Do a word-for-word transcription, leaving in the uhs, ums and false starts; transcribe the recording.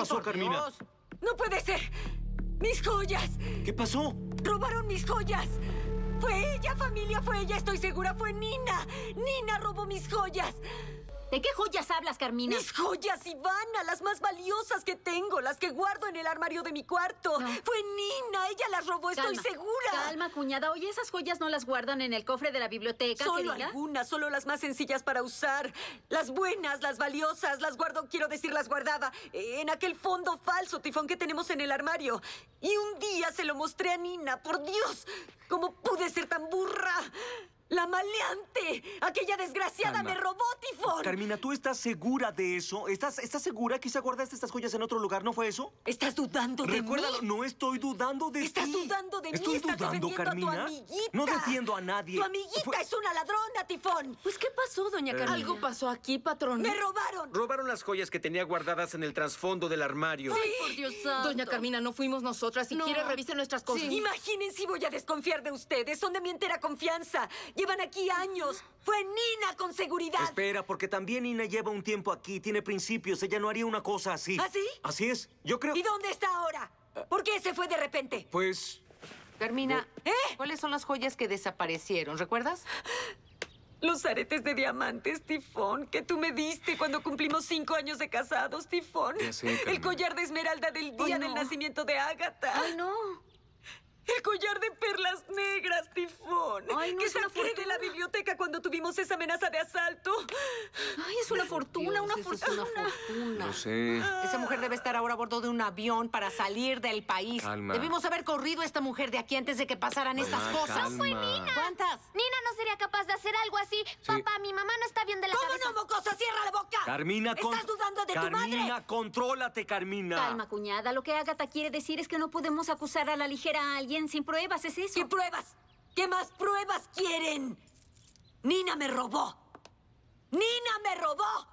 pasó, Carmina? Dios. ¡No puede ser! ¡Mis joyas! ¿Qué pasó? ¡Robaron mis joyas! ¡Fue ella, familia! ¡Fue ella! ¡Estoy segura! ¡Fue Nina! ¡Nina robó mis joyas! ¿De qué joyas hablas, Carmina? ¡Mis joyas, Ivana! ¡Las más valiosas que tengo! ¡Las que guardo en el armario de mi cuarto! No. ¡Fue Nina! ¡Ella las robó! Calma. ¡Estoy segura! Calma, cuñada. Oye, ¿esas joyas no las guardan en el cofre de la biblioteca? Solo algunas. Solo las más sencillas para usar. Las buenas, las valiosas. Las guardo, quiero decir, las guardaba en aquel fondo falso, Tifón, que tenemos en el armario. Y un día se lo mostré a Nina. ¡Por Dios! ¿Cómo pude ser tan burra? ¡La maleante! ¡Aquella desgraciada Alma. Me robó, Tifón! Carmina, ¿tú estás segura de eso? ¿Estás, estás segura? Quizá guardaste estas joyas en otro lugar, ¿no fue eso? ¿Estás dudando de Recuérdalo, mí? No estoy dudando de ti. ¿Estás tí? dudando de estoy mí? ¿Estás dudando, defendiendo Carmina? A tu amiguita. No defiendo a nadie. Tu amiguita fue... es una ladrona, Tifón. Pues, ¿qué pasó, doña Carmina? Algo pasó aquí, patrón. ¡Me robaron! Robaron las joyas que tenía guardadas en el trasfondo del armario. ¡Ay, por Dios santo! Doña Carmina, no fuimos nosotras. Si no. quiere, revisen nuestras cosas. Sí. Imaginen si voy a desconfiar de ustedes. Son de mi entera confianza. Llevan aquí años. Fue Nina con seguridad. Espera, porque también Nina lleva un tiempo aquí. Tiene principios. Ella no haría una cosa así. ¿Así? Así es. Yo creo... ¿Y dónde está ahora? ¿Por qué se fue de repente? Pues... Carmina, ¿eh? ¿Cuáles son las joyas que desaparecieron? ¿Recuerdas? Los aretes de diamantes, Tifón, que tú me diste cuando cumplimos cinco años de casados, Tifón. Ya sé, Carmina. El collar de esmeralda del día Ay, no. del nacimiento de Agatha. Ay, no. El collar de perlas negras, Tifón. Ay, no, que saqué de la biblioteca cuando tuvimos esa amenaza de asalto. Ay, es una fortuna, Dios, una fortuna. Es una fortuna. No sé. Ah. Esa mujer debe estar ahora a bordo de un avión para salir del país. Calma. Debimos haber corrido a esta mujer de aquí antes de que pasaran Ay, estas cosas. Calma. No fue Nina. ¿Cuántas? Nina no sería capaz de hacer algo así. Sí. Papá, mi mamá no está bien de la ¿Cómo cabeza. ¿Cómo no, mocosa? ¡Cierra la boca! Carmina, con... ¿Estás dudando de Carmina, tu madre? Carmina, contrólate, Carmina. Calma, cuñada. Lo que Agatha quiere decir es que no podemos acusar a la ligera a alguien sin pruebas, ¿es eso? ¿Qué pruebas? ¿Qué más pruebas quieren? ¡Nina me robó! ¡Nina me robó!